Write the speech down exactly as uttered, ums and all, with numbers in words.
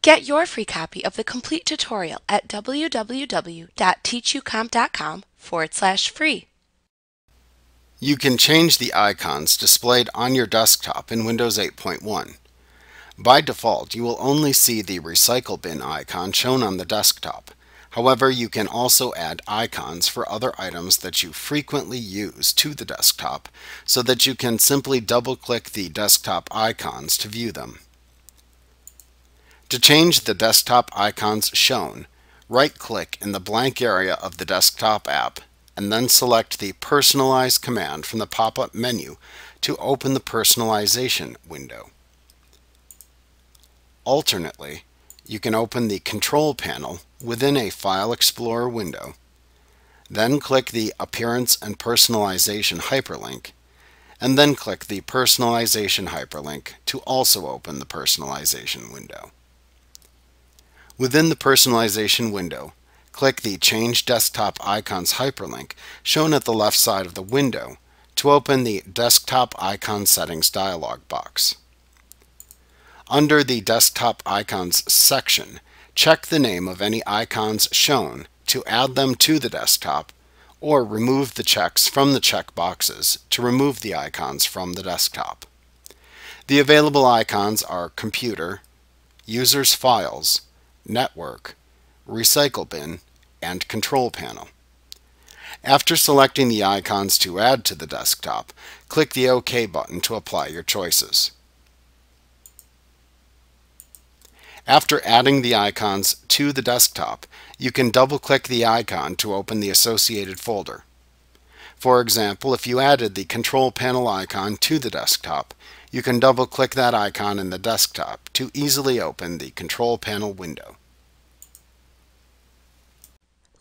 Get your free copy of the complete tutorial at www.teachucomp.com forward slash free. You can change the icons displayed on your desktop in Windows eight point one. By default, you will only see the recycle bin icon shown on the desktop. However, you can also add icons for other items that you frequently use to the desktop, so that you can simply double-click the desktop icons to view them. To change the desktop icons shown, right-click in the blank area of the desktop app, and then select the Personalize command from the pop-up menu to open the personalization window. Alternately, you can open the Control Panel within a File Explorer window, then click the Appearance and Personalization hyperlink, and then click the Personalization hyperlink to also open the personalization window. Within the personalization window, click the Change Desktop Icons hyperlink shown at the left side of the window to open the Desktop Icon Settings dialog box. Under the Desktop Icons section, check the name of any icons shown to add them to the desktop, or remove the checks from the checkboxes to remove the icons from the desktop. The available icons are Computer, Users Files, Network, Recycle Bin, and Control Panel. After selecting the icons to add to the desktop, click the OK button to apply your choices. After adding the icons to the desktop, you can double-click the icon to open the associated folder. For example, if you added the Control Panel icon to the desktop, you can double-click that icon in the desktop to easily open the Control Panel window.